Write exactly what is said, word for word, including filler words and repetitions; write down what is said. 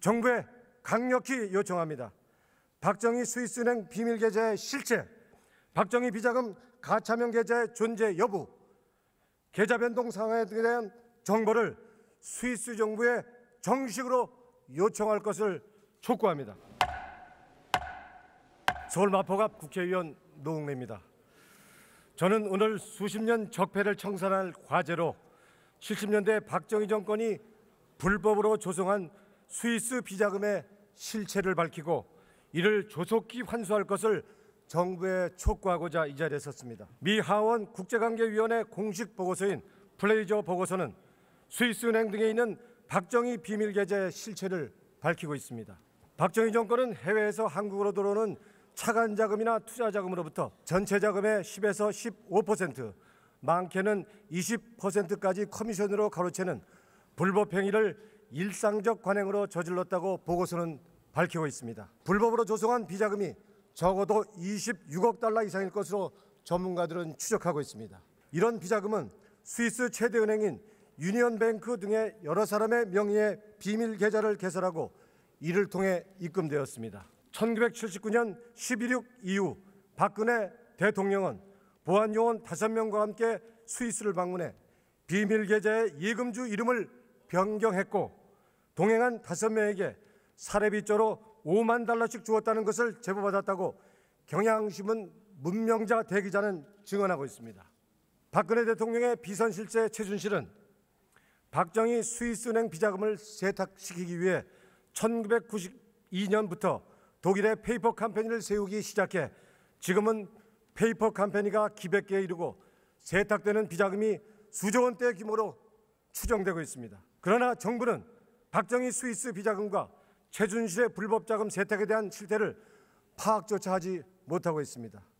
정부에 강력히 요청합니다. 박정희 스위스은행 비밀계좌의 실체, 박정희 비자금 가차명 계좌의 존재 여부, 계좌 변동 상황에 대한 정보를 스위스 정부에 정식으로 요청할 것을 촉구합니다. 서울 마포갑 국회의원 노웅래입니다. 저는 오늘 수십 년 적폐를 청산할 과제로 칠십 년대 박정희 정권이 불법으로 조성한 스위스 비자금의 실체를 밝히고 이를 조속히 환수할 것을 정부에 촉구하고자 이 자리에 섰습니다. 미 하원 국제관계위원회 공식 보고서인 플레이저 보고서는 스위스은행 등에 있는 박정희 비밀계좌의 실체를 밝히고 있습니다. 박정희 정권은 해외에서 한국으로 들어오는 차관 자금이나 투자 자금으로부터 전체 자금의 십에서 십오 퍼센트, 많게는 이십 퍼센트까지 커미션으로 가로채는 불법 행위를 일상적 관행으로 저질렀다고 보고서는 밝히고 있습니다. 불법으로 조성한 비자금이 적어도 이십육억 달러 이상일 것으로 전문가들은 추적하고 있습니다. 이런 비자금은 스위스 최대 은행인 유니언뱅크 등의 여러 사람의 명의의 비밀 계좌를 개설하고 이를 통해 입금되었습니다. 천구백칠십구 년 십일육 이후 박근혜 대통령은 보안요원 다섯 명과 함께 스위스를 방문해 비밀 계좌의 예금주 이름을 변경했고 동행한 다섯 명에게 사례비조로 오만 달러씩 주었다는 것을 제보받았다고 경향신문 문명자 대기자는 증언하고 있습니다. 박근혜 대통령의 비선실세 최순실은 박정희 스위스은행 비자금을 세탁시키기 위해 천구백구십이 년부터 독일의 페이퍼 컴퍼니를 세우기 시작해 지금은 페이퍼 컴퍼니가 기백 개에 이르고 세탁되는 비자금이 수조 원대 규모로 추정되고 있습니다. 그러나 정부는 박정희 스위스 비자금과 최순실의 불법 자금 세탁에 대한 실태를 파악조차 하지 못하고 있습니다.